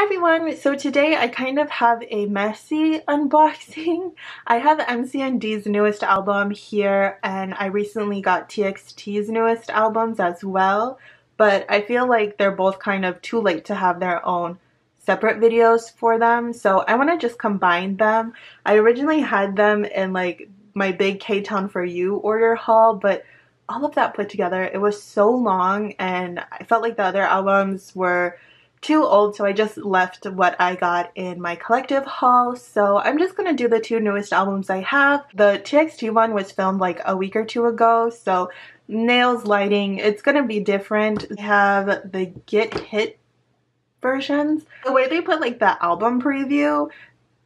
Hi everyone! So today I kind of have a messy unboxing. I have MCND's newest album here and I recently got TXT's newest albums as well, but I feel like they're both kind of too late to have their own separate videos for them, so I want to just combine them. I originally had them in like my big Ktown4u order haul, but all of that put together, it was so long and I felt like the other albums were too old, so I just left what I got in my collective haul. So I'm just gonna do the two newest albums I have. The TXT one was filmed like a week or two ago, so nails, lighting, it's gonna be different. I have the Get Hit versions. The way they put like the album preview,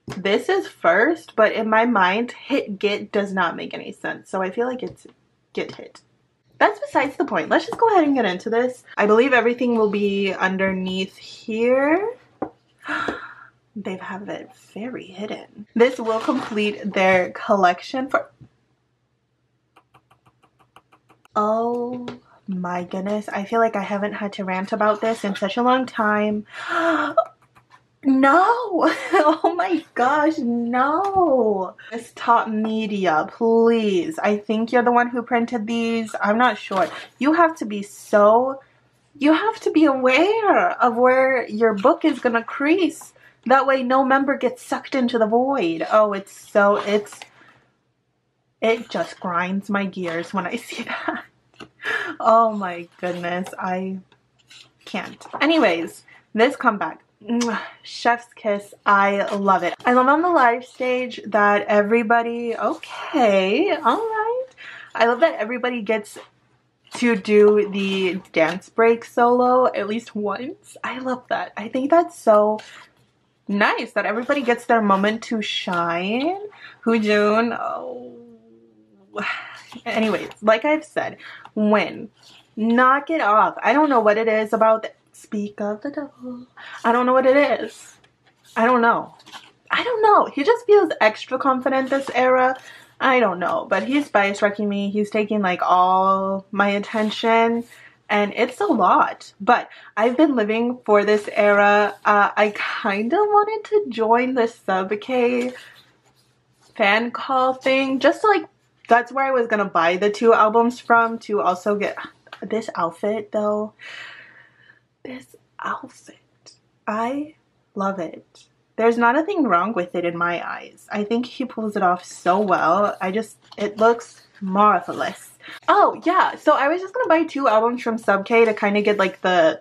this is first, but in my mind, Hit Get does not make any sense, so I feel like it's Get Hit. That's besides the point. Let's just go ahead and get into this. I believe everything will be underneath here. They have it very hidden. This will complete their collection for... Oh my goodness. I feel like I haven't had to rant about this in such a long time. No! Oh my gosh, no! This Top Media, please. I think you're the one who printed these. I'm not sure. You have to be aware of where your book is gonna crease. That way no member gets sucked into the void. Oh, it just grinds my gears when I see that. Oh my goodness, I can't. Anyways, this comeback. Chef's kiss. I love it. I love on the live stage that everybody, I love that everybody gets to do the dance break solo at least once. I love that. I think that's so nice that everybody gets their moment to shine. Huijun, oh. Anyways, like I've said, Win, knock it off. I don't know what it is about Speak of the devil. I don't know what it is. I don't know. He just feels extra confident this era. I don't know. But he's bias wrecking me. He's taking like all my attention. And it's a lot. But I've been living for this era. I kind of wanted to join the Sub-K fan call thing. Just to, like, that's where I was going to buy the two albums from. To also get this outfit though. This outfit. I love it. There's not a thing wrong with it in my eyes. I think he pulls it off so well. It looks marvelous. Oh yeah, so I was just gonna buy two albums from Sub-K to kind of get like the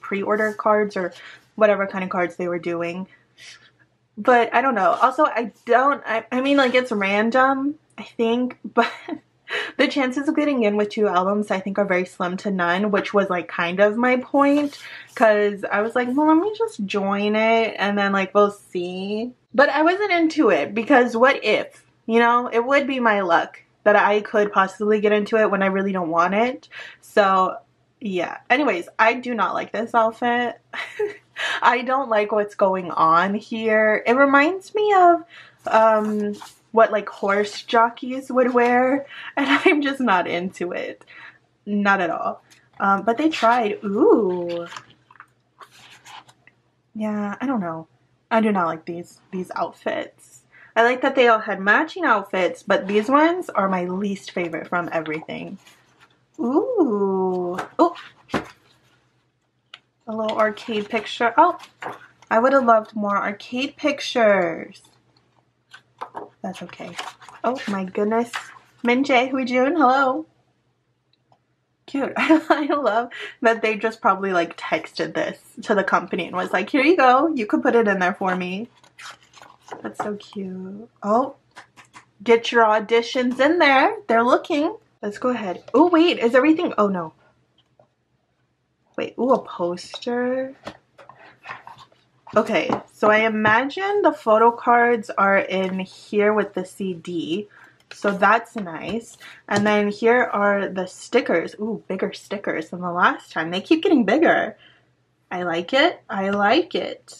pre-order cards or whatever kind of cards they were doing. But I don't know. Also, I mean like it's random, I think, but the chances of getting in with two albums I think are very slim to none, which was like kind of my point, because I was like, well, let me just join it and then like we'll see. But I wasn't into it because what if, you know, it would be my luck that I could possibly get into it when I really don't want it. So yeah, anyways, I do not like this outfit. I don't like what's going on here. It reminds me of what like horse jockeys would wear, and I'm just not into it, not at all. But they tried. Ooh, yeah, I don't know. I do not like these outfits. I like that they all had matching outfits, but these ones are my least favorite from everything. Ooh, oh, a little arcade picture. Oh, I would have loved more arcade pictures. That's okay. Oh my goodness. Minjae, Huijun, hello. Cute. I love that they just probably like texted this to the company and was like, here you go. You could put it in there for me. That's so cute. Oh, get your auditions in there. They're looking. Let's go ahead. Oh, wait. Is everything? Oh, no. Wait. Oh, a poster. Okay, so I imagine the photo cards are in here with the CD, so that's nice. And then here are the stickers. Ooh, bigger stickers than the last time. They keep getting bigger. I like it. I like it.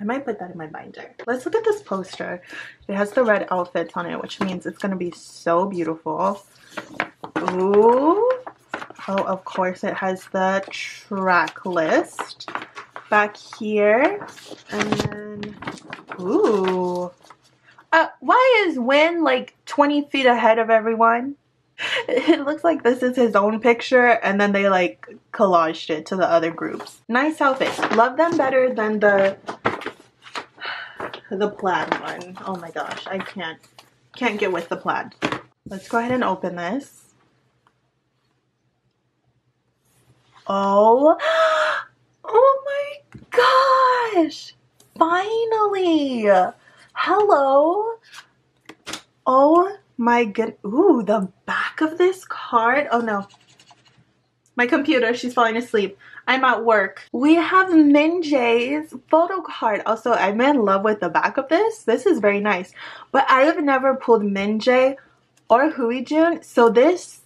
I might put that in my binder. Let's look at this poster. It has the red outfits on it, which means it's going to be so beautiful. Ooh. Oh, of course, it has the track list. back here. And then, ooh. Why is Win like 20 feet ahead of everyone? It looks like this is his own picture and then they like collaged it to the other groups. Nice outfits. Love them better than the plaid one. Oh my gosh, I can't get with the plaid. Let's go ahead and open this. Oh, oh my gosh. Finally. Hello. Oh my good. Ooh, the back of this card. Oh no. My computer, she's falling asleep. I'm at work. We have Minjae's photo card. Also, I'm in love with the back of this. This is very nice. But I have never pulled Minjae or Huijun. So this,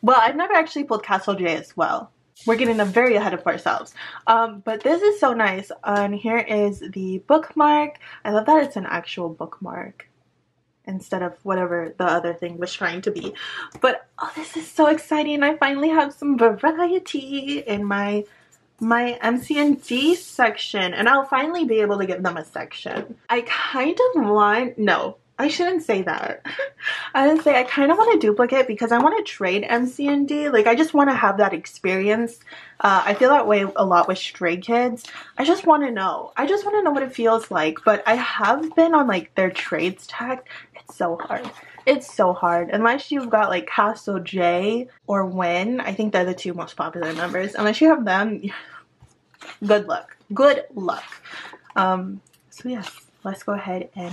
well, I've never actually pulled Castle J as well. We're getting very ahead of ourselves. But this is so nice. And here is the bookmark. I love that it's an actual bookmark instead of whatever the other thing was trying to be. But oh, this is so exciting. I finally have some variety in my MCND section. And I'll finally be able to give them a section. I kind of want... No, I shouldn't say that. I would say I kind of want to duplicate because I want to trade MCND. Like, I just want to have that experience. I feel that way a lot with Stray Kids. I just want to know. I just want to know what it feels like. But I have been on, like, their trades tag. It's so hard. It's so hard. Unless you've got, like, Castle J or Win. I think they're the two most popular members. Unless you have them, good luck. Good luck. So, yes. Let's go ahead and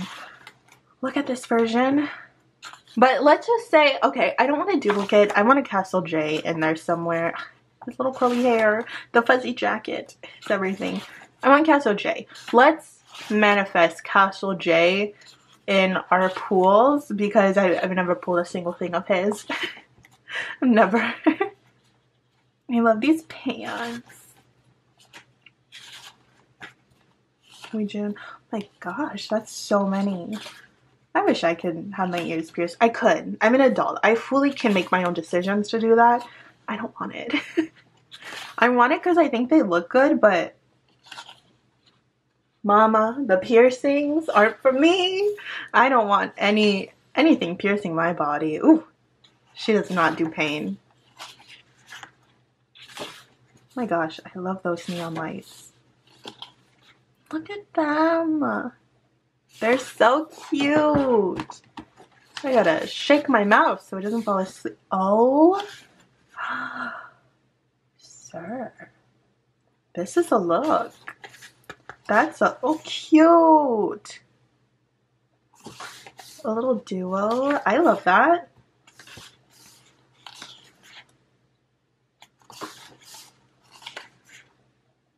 look at this version. But let's just say, okay, I don't want to duplicate. I want a Castle J in there somewhere. His little curly hair, the fuzzy jacket, it's everything. I want Castle J. Let's manifest Castle J in our pools because I've never pulled a single thing of his. I've never. I love these pants. Huijun. Oh my gosh, that's so many. I wish I could have my ears pierced. I could. I'm an adult. I fully can make my own decisions to do that. I don't want it. I want it because I think they look good, but mama, the piercings aren't for me. I don't want anything piercing my body. Ooh, she does not do pain. Oh my gosh, I love those neon lights. Look at them. They're so cute. I gotta shake my mouth so it doesn't fall asleep. Oh. Sir. This is a look. That's a... Oh, cute. A little duo. I love that.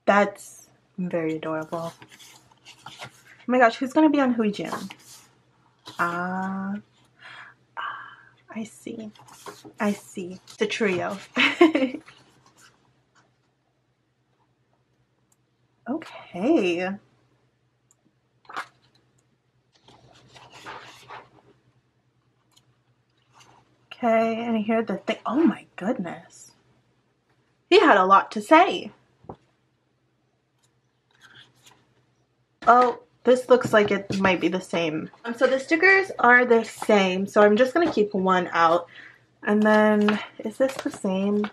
That's very adorable. Oh my gosh, who's going to be on Huijun? I see. I see. The trio. Okay. Okay, and here the thing. Oh my goodness. He had a lot to say. Oh. This looks like it might be the same. So the stickers are the same. So I'm just going to keep one out. And then, is this the same?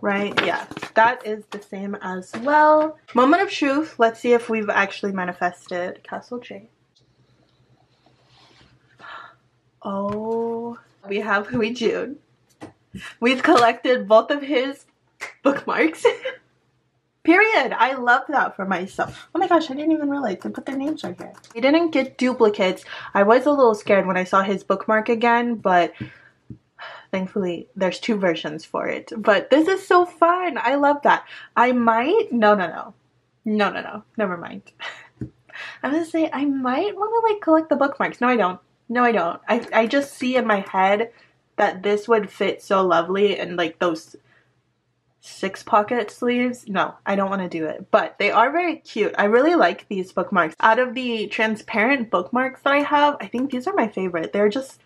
Right? Yeah. That is the same as well. Moment of truth. Let's see if we've actually manifested Castle J. Oh. We have Huijun. We've collected both of his bookmarks. Period. I love that for myself. Oh my gosh, I didn't even realize they put their names right here. We didn't get duplicates. I was a little scared when I saw his bookmark again, but thankfully there's two versions for it. But this is so fun. I love that. I might... No. Never mind. I'm going to say I might want to like collect the bookmarks. No, I don't. No, I don't. I just see in my head that this would fit so lovely and like those... 6-pocket sleeves. No, I don't want to do it, but they are very cute. I really like these bookmarks. Out of the transparent bookmarks that I have, I think these are my favorite. They're just,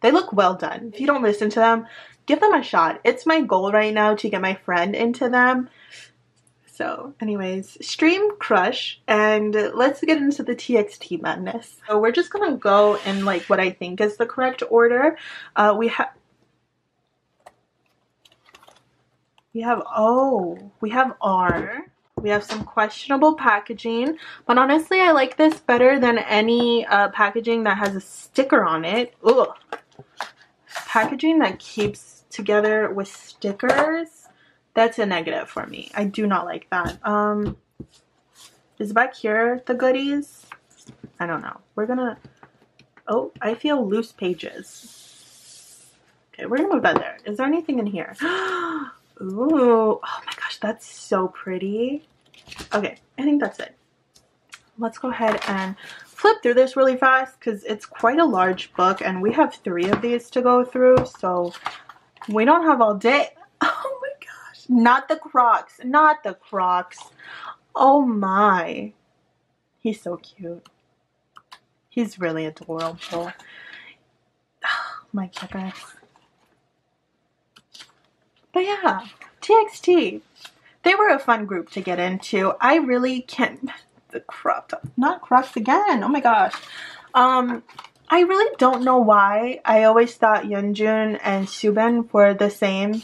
they look well done. If you don't listen to them, give them a shot. It's my goal right now to get my friend into them. So anyways, stream crush, and let's get into the TXT madness. So we're just gonna go in like what I think is the correct order. We have R. We have some questionable packaging, but honestly I like this better than any packaging that has a sticker on it. Ugh. Packaging that keeps together with stickers, that's a negative for me. I do not like that. Is back here the goodies? I don't know. We're gonna... Oh, I feel loose pages. Okay, we're gonna move that there. Is there anything in here? Ooh, oh my gosh, that's so pretty. Okay, I think that's it. Let's go ahead and flip through this really fast because it's quite a large book and we have 3 of these to go through, so we don't have all day. Oh my gosh, not the Crocs, not the Crocs. Oh my, he's so cute. He's really adorable. Oh my goodness. But yeah, TXT, they were a fun group to get into. I really can't, the cropped, not Crocs again, oh my gosh. I really don't know why I always thought Yeonjun and Soobin were the same,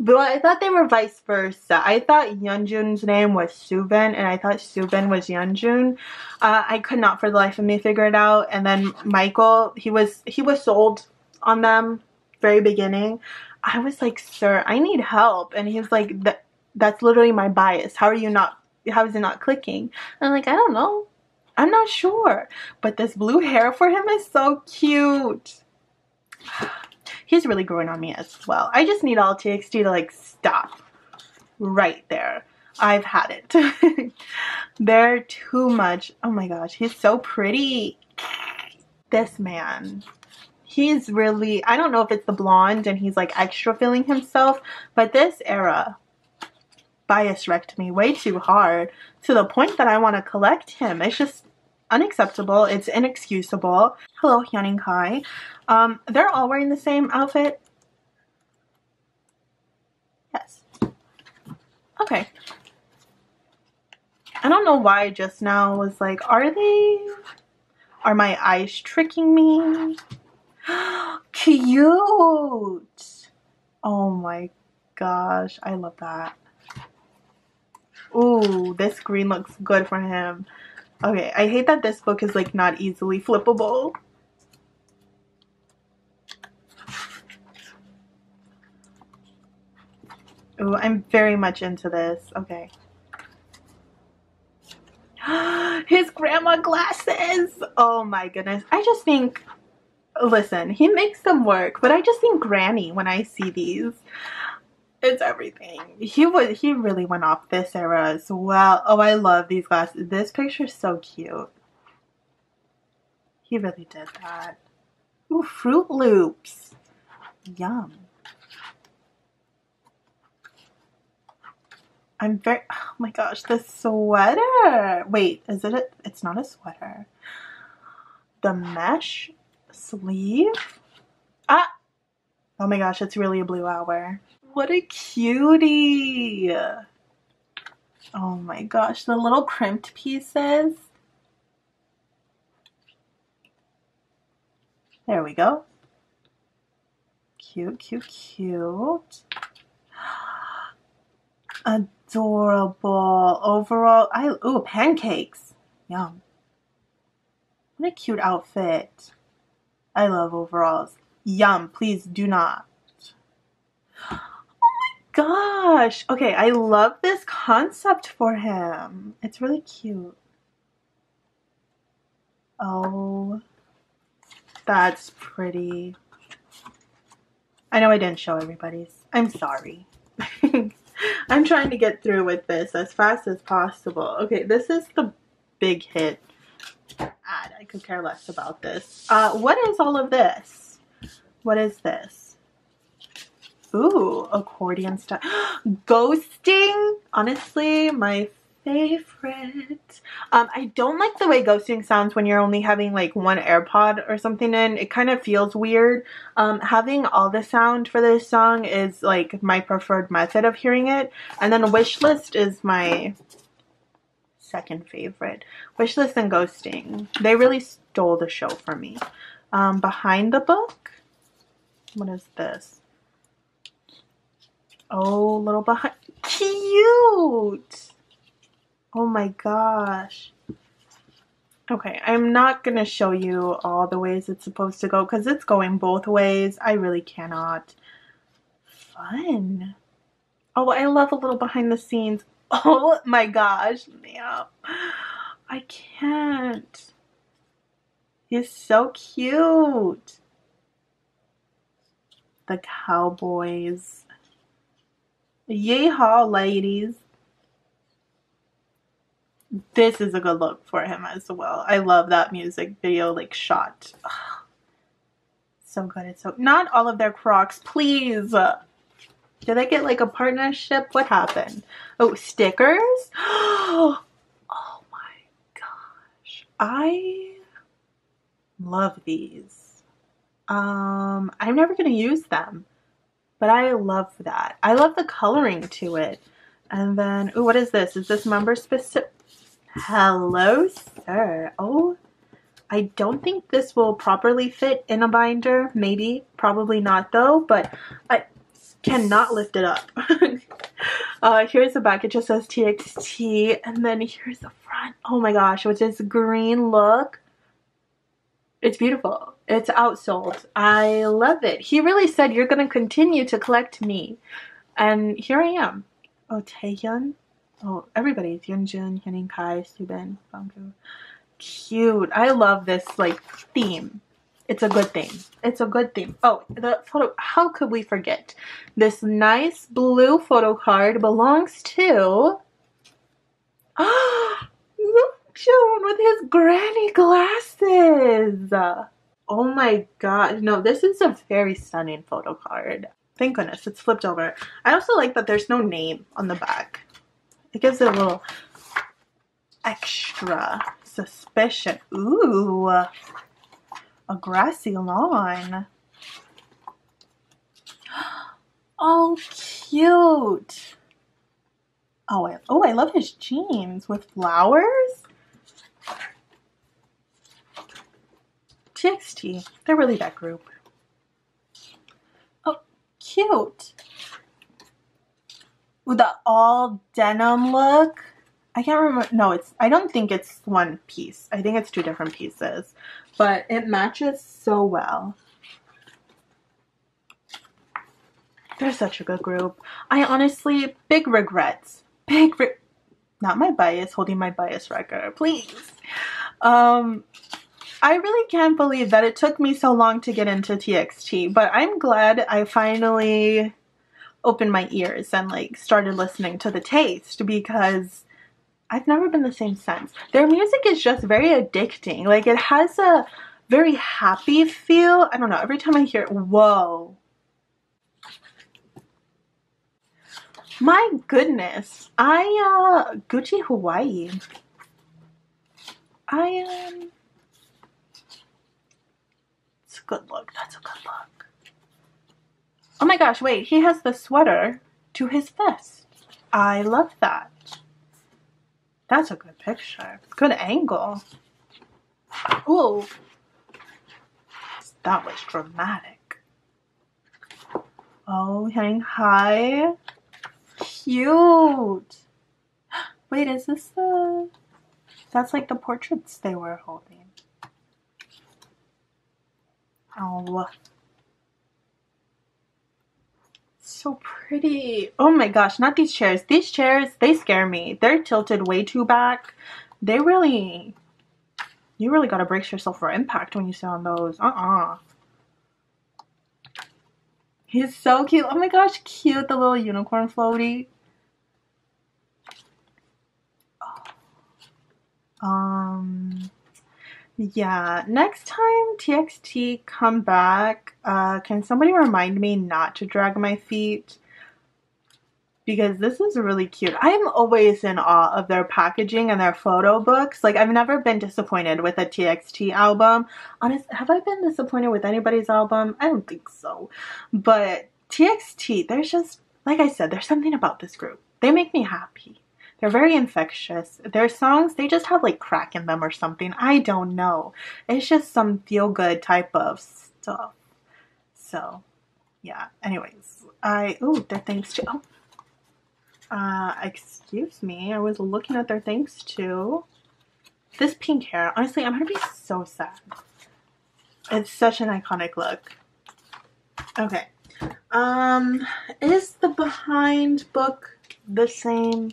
but I thought they were vice versa. I thought Yeonjun's name was Soobin and I thought Soobin was Yeonjun. I could not for the life of me figure it out. And then Michael, he was sold on them very beginning. I was like, sir, I need help. And he was like, that's literally my bias. How is it not clicking? And I'm like, I don't know. I'm not sure. But this blue hair for him is so cute. He's really growing on me as well. I just need all TXT to like stop right there. I've had it. They're too much. Oh my gosh, he's so pretty. This man. He's really, I don't know if it's the blonde and he's like extra feeling himself, but this era bias wrecked me way too hard to the point that I want to collect him. It's just unacceptable. It's inexcusable. Hello, Huening Kai. They're all wearing the same outfit. Yes. Okay. I don't know why just now I was like, are my eyes tricking me? Cute! Oh my gosh, I love that. Ooh, this green looks good for him. Okay, I hate that this book is like not easily flippable. Ooh, I'm very much into this. Okay. His grandma glasses! Oh my goodness. I just think... Listen, he makes them work, but I just think granny when I see these. It's everything. He really went off this era as well. Oh, I love these glasses. This picture is so cute. He really did that. Ooh, Fruit Loops. Yum. Oh my gosh, this sweater. Wait, is it it's not a sweater. The mesh sleeve. Ah, oh my gosh, it's really a Blue Hour. What a cutie. Oh my gosh, the little crimped pieces. There we go. Cute, cute, cute. Adorable. Overall, ooh, pancakes. Yum. What a cute outfit. I love overalls. Yum, please do not. Oh my gosh. Okay, I love this concept for him. It's really cute. Oh, that's pretty. I know I didn't show everybody's. I'm sorry. I'm trying to get through with this as fast as possible. Okay, this is the big hit. I could care less about this. What is all of this? What is this? Ooh, accordion style. Ghosting? Honestly, my favorite. I don't like the way ghosting sounds when you're only having like one AirPod or something in. It kind of feels weird. Having all the sound for this song is like my preferred method of hearing it. And then Wishlist is my second favorite. Wishlist and Ghosting. They really stole the show for me. Behind the Book? What is this? Oh, little behind. Cute! Oh my gosh. Okay, I'm not going to show you all the ways it's supposed to go because it's going both ways. I really cannot. Fun. Oh, I love a little behind the scenes. Oh my gosh. Yeah. I can't. He's so cute. The Cowboys. Yeehaw, ladies. This is a good look for him as well. I love that music video, like, shot. Ugh. So good. It's so... Not all of their Crocs, please. Did I get, like, a partnership? What happened? Oh, stickers? Oh, my gosh. I love these. I'm never going to use them, but I love that. I love the coloring to it. And then, ooh, what is this? Is this member specific? Hello, sir. Oh, I don't think this will properly fit in a binder. Maybe, probably not though, but I cannot lift it up. Here's the back. It just says TXT. And then here's the front. Oh my gosh, with this green look. It's beautiful. It's outsold. I love it. He really said, you're going to continue to collect me. And here I am. Oh, Taehyun. Oh, everybody's Yeonjun, Huening Kai, Soobin, Beomgyu. Cute. I love this, like, theme. It's a good thing. It's a good theme. Oh, the photo. How could we forget? This nice blue photo card belongs to... Oh, Yeonjun with his granny glasses. Oh, my God. No, this is a very stunning photo card. Thank goodness it's flipped over. I also like that there's no name on the back. It gives it a little extra suspicion. Ooh, a grassy lawn. Oh, cute. Oh, I love his jeans with flowers. TXT, they're really that group. Cute. With the all denim look. I can't remember. No, it's, I don't think it's one piece. I think it's two different pieces, but it matches so well. They're such a good group. I honestly, big regrets. Not my bias, holding my bias record, please. I really can't believe that it took me so long to get into TXT, but I'm glad I finally opened my ears and like started listening to the taste because I've never been the same since. Their music is just very addicting. Like it has a very happy feel. I don't know. Every time I hear it, whoa. My goodness. I, Gucci Hawaii. I am... Good look. That's a good look. Oh my gosh, wait. He has the sweater to his vest. I love that. That's a good picture. Good angle. Ooh. That was dramatic. Oh, Huening Kai. Cute. Wait, is this the... That's like the portraits they were holding. Oh, so pretty. Oh my gosh, not these chairs. These chairs, they scare me. They're tilted way too back. They really, you really gotta brace yourself for impact when you sit on those. He's so cute. Oh my gosh, cute, the little unicorn floaty. Yeah, next time TXT come back, can somebody remind me not to drag my feet? because this is really cute. I'm always in awe of their packaging and their photo books. Like, I've never been disappointed with a TXT album. Honest, have I been disappointed with anybody's album? I don't think so. But TXT, there's just, like I said, there's something about this group. They make me happy. They're very infectious. Their songs, they just have like crack in them or something. I don't know. It's just some feel-good type of stuff. So, yeah. Anyways, their thanks to, excuse me, I was looking at their thanks to. This pink hair, honestly, I'm gonna be so sad. It's such an iconic look. Okay. Is the behind book the same?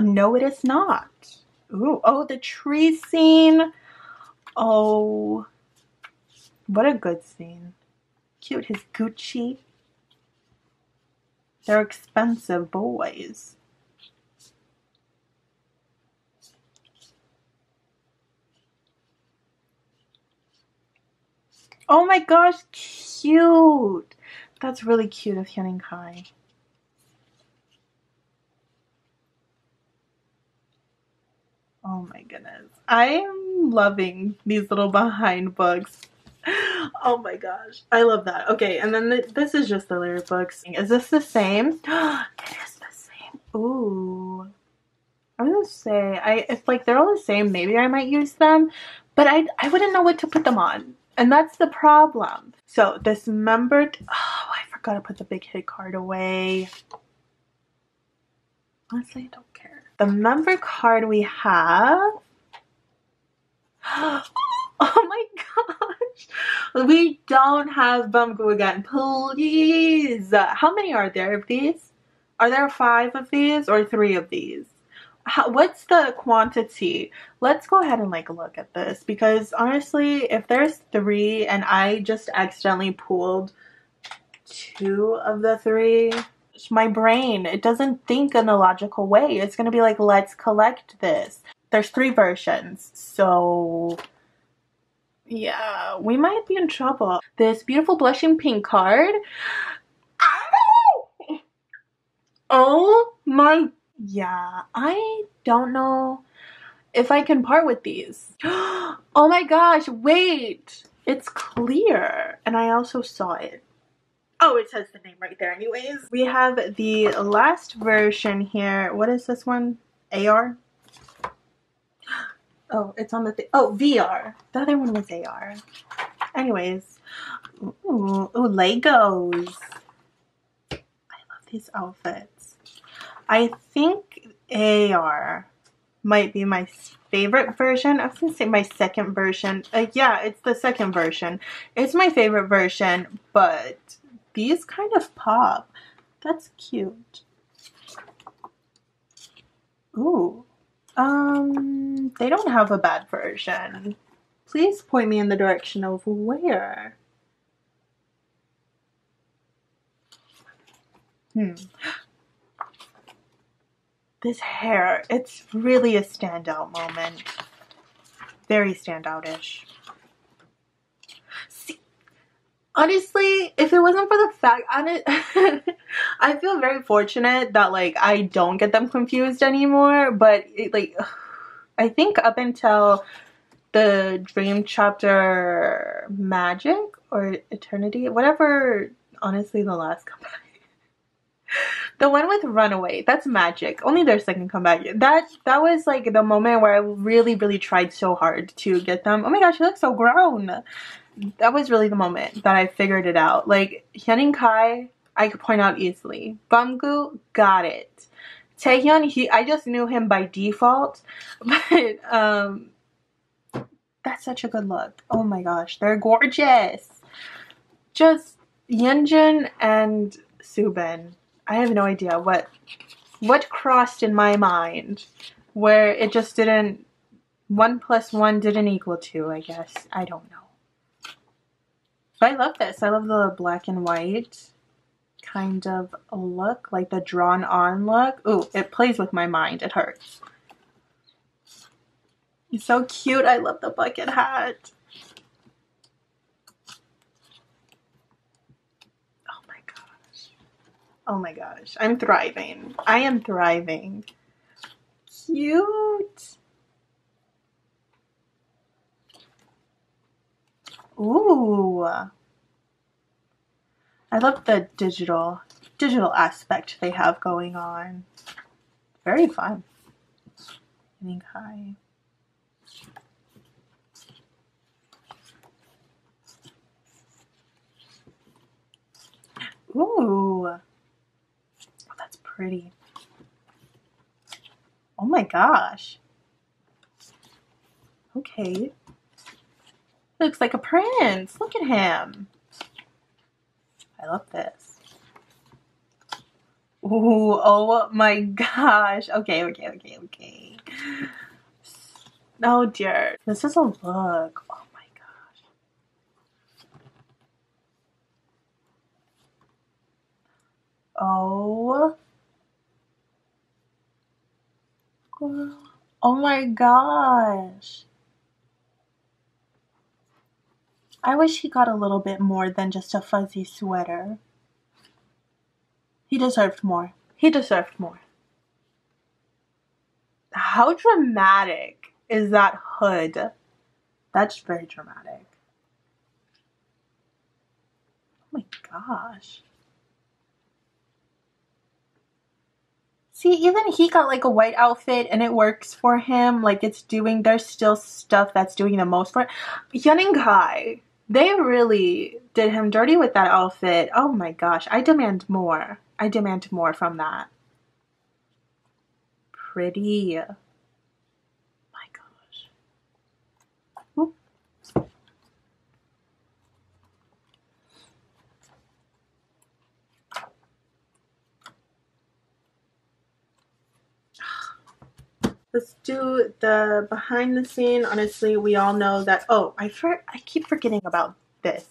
No, it is not. Ooh, oh, the tree scene. Oh, what a good scene. Cute, his Gucci. They're expensive boys. Oh my gosh, cute. That's really cute of Huening Kai. Oh my goodness. I am loving these little behind books. Oh my gosh. I love that. Okay, and then this is just the lyric books. Is this the same? It is the same. Ooh. I'm gonna say, if like they're all the same, maybe I might use them. But I wouldn't know what to put them on. And that's the problem. So this member... Oh, I forgot to put the big hit card away. Honestly, I don't care. The member card we have... Oh my gosh! We don't have Beomgyu again. Please! How many are there of these? Are there 5 of these or 3 of these? What's the quantity? Let's go ahead and like look at this, because honestly, if there's 3 and I just accidentally pulled 2 of the 3... My brain, it doesn't think in a logical way. It's gonna be like, let's collect this. There's 3 versions, so yeah, we might be in trouble. This beautiful blushing pink card. Ow! Oh my, yeah, I don't know if I can part with these. Oh my gosh, wait, it's clear, and I also saw it. Oh, it says the name right there anyways. We have the last version here. What is this one? AR? Oh, it's on the thing. Oh, VR. The other one was AR. Anyways. Ooh, ooh, Legos. I love these outfits. I think AR might be my favorite version. I was going to say my second version. Yeah, it's the second version. It's my favorite version, but... These kind of pop. That's cute. Ooh. They don't have a bad version. Please point me in the direction of where. This hair, it's really a standout moment. Very standout-ish. Honestly, if it wasn't for the fact, I feel very fortunate that like I don't get them confused anymore. But it, like, I think up until the Dream Chapter Magic or Eternity, whatever. Honestly, the last comeback, the one with Runaway, that's Magic. Only their second comeback. That was like the moment where I really, really tried so hard to get them. Oh my gosh, you look so grown. That was really the moment that I figured it out. Like, Huening Kai, I could point out easily. Beomgyu, got it. Taehyun, I just knew him by default. But, that's such a good look. Oh my gosh, they're gorgeous. Just Yeonjun and Soobin. I have no idea what crossed in my mind where it just didn't... 1 plus 1 didn't equal 2, I guess. I don't know. But I love this. I love the black and white kind of look, like the drawn on look. Ooh, it plays with my mind. It hurts. It's so cute. I love the bucket hat. Oh my gosh. Oh my gosh, I'm thriving. I am thriving. Cute. Ooh. I love the digital aspect they have going on. Very fun. Huening Kai. Ooh. Oh, that's pretty. Oh my gosh. Okay. Looks like a prince. Look at him. I love this. Ooh, oh my gosh. Okay. Oh dear. This is a look. Oh my gosh. Oh. Oh my gosh. I wish he got a little bit more than just a fuzzy sweater. He deserved more. He deserved more. How dramatic is that hood? That's very dramatic. Oh my gosh. See, even he got like a white outfit and it works for him. Like it's doing, there's still stuff that's doing the most for it. Huening Kai. They really did him dirty with that outfit. Oh my gosh, I demand more. I demand more from that. Pretty. My gosh. Ooh. Let's do the behind the scene. Honestly, we all know that. Oh, I keep forgetting about this.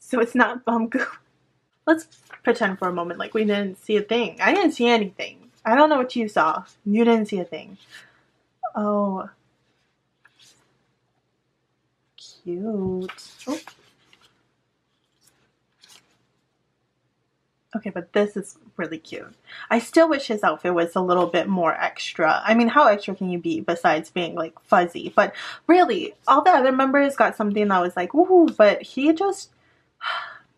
So it's not Beomgyu. Let's pretend for a moment like we didn't see a thing. I didn't see anything. I don't know what you saw. You didn't see a thing. Oh. Cute. Oh. Okay, but this is really cute. I still wish his outfit was a little bit more extra. I mean, how extra can you be besides being like fuzzy? But really, all the other members got something that was like, woohoo, but he just,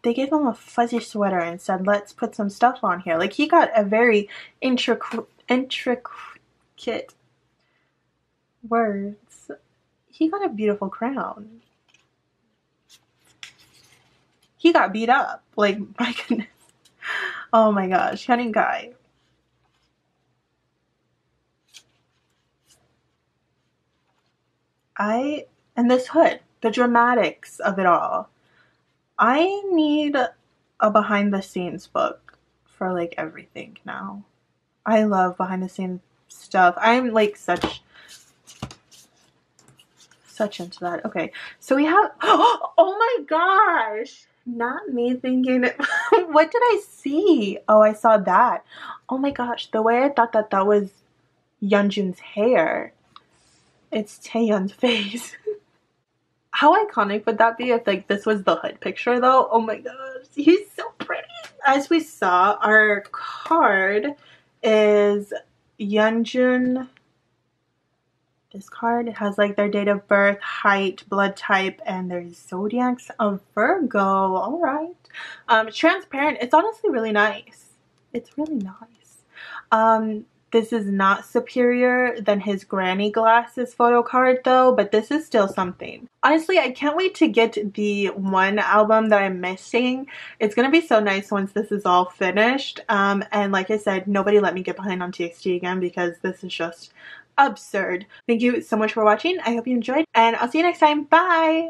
they gave him a fuzzy sweater and said, let's put some stuff on here. Like he got a very intricate words. He got a beautiful crown. He got beat up. Like, my goodness. Oh my gosh, Huening Kai. And this hood, the dramatics of it all. I need a behind the scenes book for like everything now. I love behind the scenes stuff. I'm like such into that. Okay, so we have, oh my gosh. Not me thinking, what did I see? Oh, I saw that. Oh my gosh, the way I thought that that was Yeonjun's hair. It's Taehyun's face. How iconic would that be if like this was the hood picture though? Oh my gosh, he's so pretty. As we saw, our card is Yeonjun. This card, it has like their date of birth, height, blood type, and their zodiacs of Virgo. All right. Transparent. It's honestly really nice. It's really nice. This is not superior than his granny glasses photo card though, but this is still something. Honestly, I can't wait to get the one album that I'm missing. It's gonna be so nice once this is all finished. And like I said, nobody let me get behind on TXT again because this is just absurd. Thank you so much for watching. I hope you enjoyed and I'll see you next time. Bye!